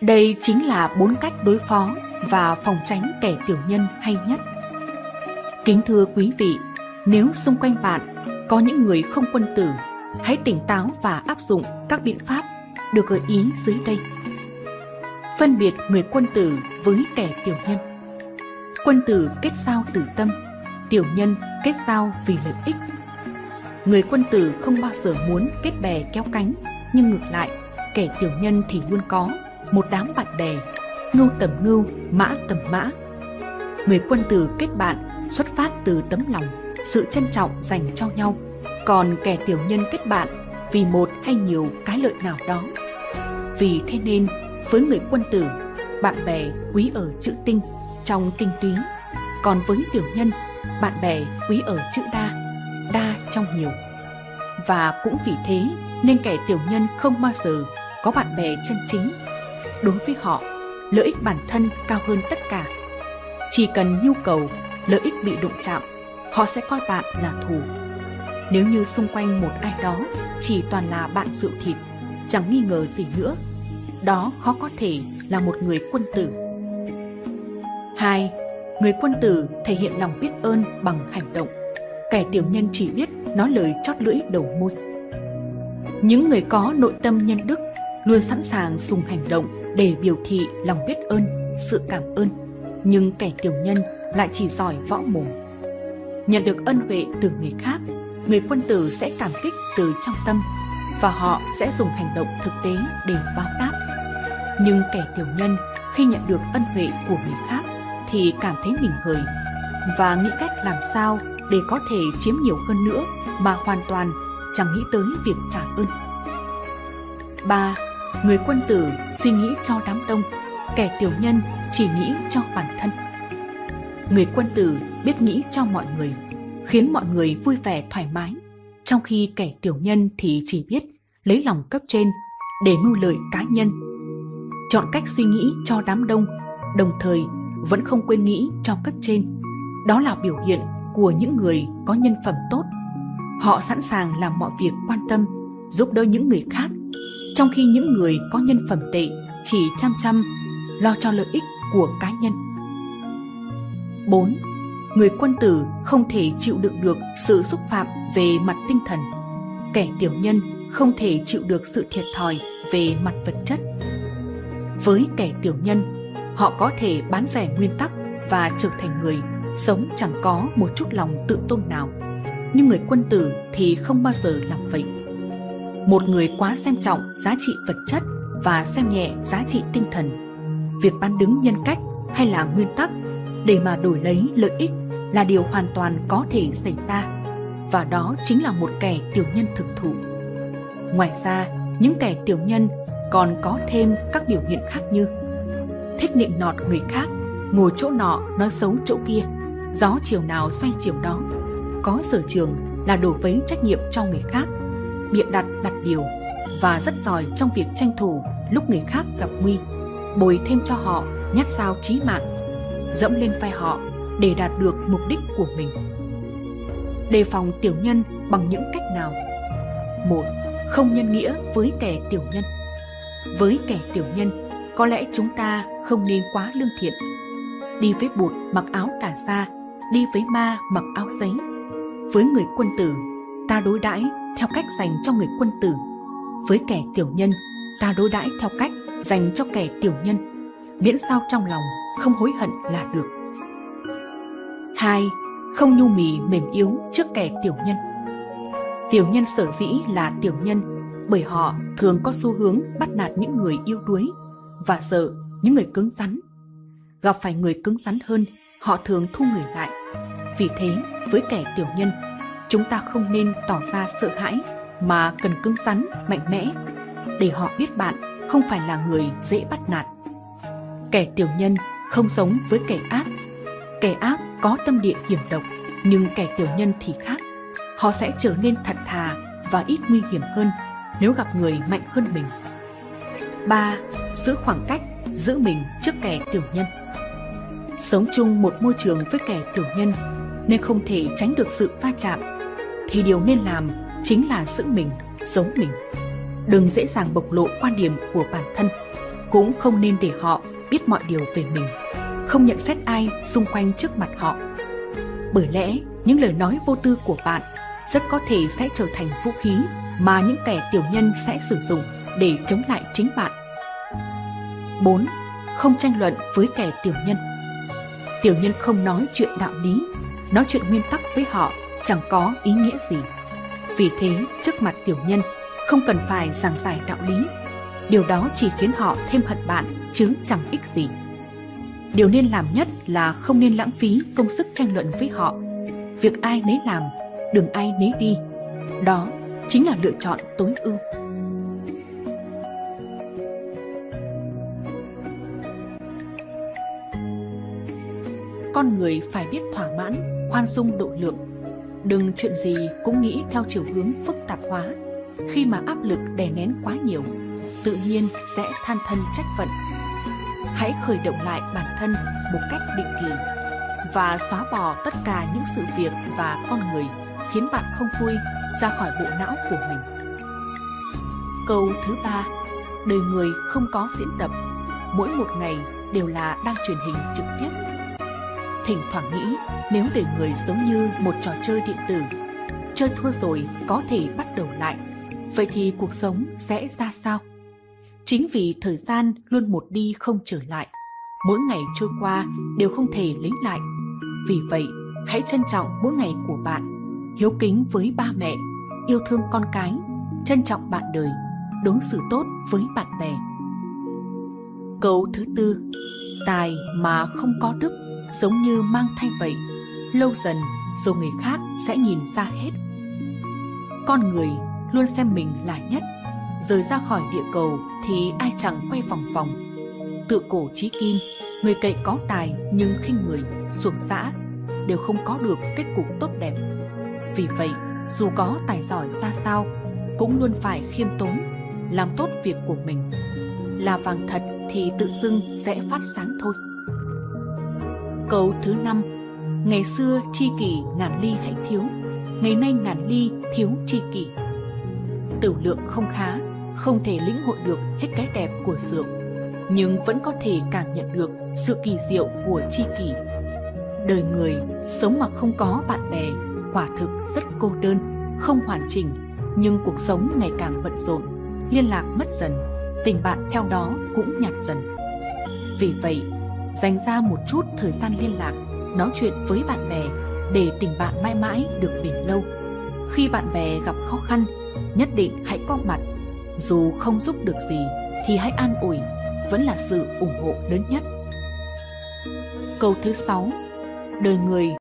Đây chính là 4 cách đối phó và phòng tránh kẻ tiểu nhân hay nhất. Kính thưa quý vị, nếu xung quanh bạn có những người không quân tử, hãy tỉnh táo và áp dụng các biện pháp được gợi ý dưới đây. Phân biệt người quân tử với kẻ tiểu nhân. Quân tử kết giao từ tâm, tiểu nhân kết giao vì lợi ích. Người quân tử không bao giờ muốn kết bè kéo cánh, nhưng ngược lại, kẻ tiểu nhân thì luôn có một đám bạn bè, ngưu tầm ngưu, mã tầm mã. Người quân tử kết bạn xuất phát từ tấm lòng, sự trân trọng dành cho nhau, còn kẻ tiểu nhân kết bạn vì một hay nhiều cái lợi nào đó. Vì thế nên, với người quân tử, bạn bè quý ở chữ tinh trong tinh túy, còn với tiểu nhân, bạn bè quý ở chữ đa trong nhiều. Và cũng vì thế nên kẻ tiểu nhân không bao giờ có bạn bè chân chính. Đối với họ, lợi ích bản thân cao hơn tất cả. Chỉ cần nhu cầu, lợi ích bị đụng chạm, họ sẽ coi bạn là thù. Nếu như xung quanh một ai đó chỉ toàn là bạn rượu thịt, chẳng nghi ngờ gì nữa, đó khó có thể là một người quân tử. 2. Người quân tử thể hiện lòng biết ơn bằng hành động. Kẻ tiểu nhân chỉ biết nói lời chót lưỡi đầu môi. Những người có nội tâm nhân đức luôn sẵn sàng dùng hành động để biểu thị lòng biết ơn, sự cảm ơn. Nhưng kẻ tiểu nhân lại chỉ giỏi võ mồm. Nhận được ân huệ từ người khác, người quân tử sẽ cảm kích từ trong tâm và họ sẽ dùng hành động thực tế để báo đáp. Nhưng kẻ tiểu nhân khi nhận được ân huệ của người khác thì cảm thấy mình hời và nghĩ cách làm sao để có thể chiếm nhiều hơn nữa mà hoàn toàn chẳng nghĩ tới việc trả ơn. 3. Người quân tử suy nghĩ cho đám đông, kẻ tiểu nhân chỉ nghĩ cho bản thân. Người quân tử biết nghĩ cho mọi người, khiến mọi người vui vẻ thoải mái, trong khi kẻ tiểu nhân thì chỉ biết lấy lòng cấp trên để mưu lợi cá nhân. Chọn cách suy nghĩ cho đám đông, đồng thời vẫn không quên nghĩ cho cấp trên. Đó là biểu hiện của những người có nhân phẩm tốt. Họ sẵn sàng làm mọi việc quan tâm, giúp đỡ những người khác, trong khi những người có nhân phẩm tệ chỉ chăm lo cho lợi ích của cá nhân. 4. Người quân tử không thể chịu đựng được sự xúc phạm về mặt tinh thần. Kẻ tiểu nhân không thể chịu được sự thiệt thòi về mặt vật chất. Với kẻ tiểu nhân, họ có thể bán rẻ nguyên tắc và trở thành người sống chẳng có một chút lòng tự tôn nào. Nhưng người quân tử thì không bao giờ làm vậy. Một người quá xem trọng giá trị vật chất và xem nhẹ giá trị tinh thần, việc bán đứng nhân cách hay là nguyên tắc để mà đổi lấy lợi ích là điều hoàn toàn có thể xảy ra, và đó chính là một kẻ tiểu nhân thực thụ. Ngoài ra, những kẻ tiểu nhân còn có thêm các biểu hiện khác như thích nịnh nọt người khác, ngồi chỗ nọ nói xấu chỗ kia, gió chiều nào xoay chiều đó, có sở trường là đổ vấy trách nhiệm cho người khác, bịa đặt đặt điều, và rất giỏi trong việc tranh thủ lúc người khác gặp nguy, bồi thêm cho họ nhát dao chí mạng, dẫm lên vai họ để đạt được mục đích của mình. Đề phòng tiểu nhân bằng những cách nào? 1. Không nhân nghĩa với kẻ tiểu nhân. Với kẻ tiểu nhân, có lẽ chúng ta không nên quá lương thiện. Đi với bụt mặc áo cà sa, đi với ma mặc áo giấy. Với người quân tử, ta đối đãi theo cách dành cho người quân tử. Với kẻ tiểu nhân, ta đối đãi theo cách dành cho kẻ tiểu nhân, miễn sao trong lòng không hối hận là được. 2. Không nhu mì mềm yếu trước kẻ tiểu nhân. Tiểu nhân sở dĩ là tiểu nhân bởi họ thường có xu hướng bắt nạt những người yếu đuối và sợ những người cứng rắn. Gặp phải người cứng rắn hơn, họ thường thu người lại. Vì thế, với kẻ tiểu nhân, chúng ta không nên tỏ ra sợ hãi mà cần cứng rắn, mạnh mẽ để họ biết bạn không phải là người dễ bắt nạt. Kẻ tiểu nhân không giống với kẻ ác. Kẻ ác có tâm địa hiểm độc, nhưng kẻ tiểu nhân thì khác. Họ sẽ trở nên thật thà và ít nguy hiểm hơn nếu gặp người mạnh hơn mình. 3. Giữ khoảng cách, giữ mình trước kẻ tiểu nhân. Sống chung một môi trường với kẻ tiểu nhân nên không thể tránh được sự va chạm, thì điều nên làm chính là giữ mình, giấu mình. Đừng dễ dàng bộc lộ quan điểm của bản thân, cũng không nên để họ biết mọi điều về mình, không nhận xét ai xung quanh trước mặt họ. Bởi lẽ những lời nói vô tư của bạn rất có thể sẽ trở thành vũ khí mà những kẻ tiểu nhân sẽ sử dụng để chống lại chính bạn. 4. Không tranh luận với kẻ tiểu nhân. Tiểu nhân không nói chuyện đạo lý, nói chuyện nguyên tắc với họ chẳng có ý nghĩa gì. Vì thế, trước mặt tiểu nhân, không cần phải giảng giải đạo lý. Điều đó chỉ khiến họ thêm hận bạn chứ chẳng ích gì. Điều nên làm nhất là không nên lãng phí công sức tranh luận với họ. Việc ai nấy làm, đường ai nấy đi. Đó chính là lựa chọn tối ưu. 5. Con người phải biết thỏa mãn, khoan dung độ lượng. Đừng chuyện gì cũng nghĩ theo chiều hướng phức tạp hóa. Khi mà áp lực đè nén quá nhiều, tự nhiên sẽ than thân trách phận. Hãy khởi động lại bản thân một cách định kỳ và xóa bỏ tất cả những sự việc và con người khiến bạn không vui ra khỏi bộ não của mình. Câu thứ 3, đời người không có diễn tập, mỗi một ngày đều là đang truyền hình trực tiếp. Thỉnh thoảng nghĩ nếu đời người giống như một trò chơi điện tử, chơi thua rồi có thể bắt đầu lại, vậy thì cuộc sống sẽ ra sao? Chính vì thời gian luôn một đi không trở lại, mỗi ngày trôi qua đều không thể lấy lại. Vì vậy, hãy trân trọng mỗi ngày của bạn, hiếu kính với ba mẹ, yêu thương con cái, trân trọng bạn đời, đối xử tốt với bạn bè. Câu thứ 4, tài mà không có đức giống như mang thai vậy, lâu dần rồi người khác sẽ nhìn ra hết. Con người luôn xem mình là nhất, rời ra khỏi địa cầu thì ai chẳng quay vòng vòng. Tự cổ chí kim, người cậy có tài nhưng khinh người, xuồng dã đều không có được kết cục tốt đẹp. Vì vậy, dù có tài giỏi ra sao, cũng luôn phải khiêm tốn, làm tốt việc của mình. Là vàng thật thì tự dưng sẽ phát sáng thôi. Câu thứ 5, ngày xưa tri kỷ ngàn ly hãy thiếu, ngày nay ngàn ly thiếu tri kỷ. Tửu lượng không khá, không thể lĩnh hội được hết cái đẹp của rượu, nhưng vẫn có thể cảm nhận được sự kỳ diệu của tri kỷ. Đời người sống mà không có bạn bè, quả thực rất cô đơn, không hoàn chỉnh, nhưng cuộc sống ngày càng bận rộn, liên lạc mất dần, tình bạn theo đó cũng nhạt dần. Vì vậy, dành ra một chút thời gian liên lạc, nói chuyện với bạn bè để tình bạn mãi mãi được bền lâu. Khi bạn bè gặp khó khăn, nhất định hãy có mặt. Dù không giúp được gì thì hãy an ủi, vẫn là sự ủng hộ lớn nhất. Câu thứ 6, đời người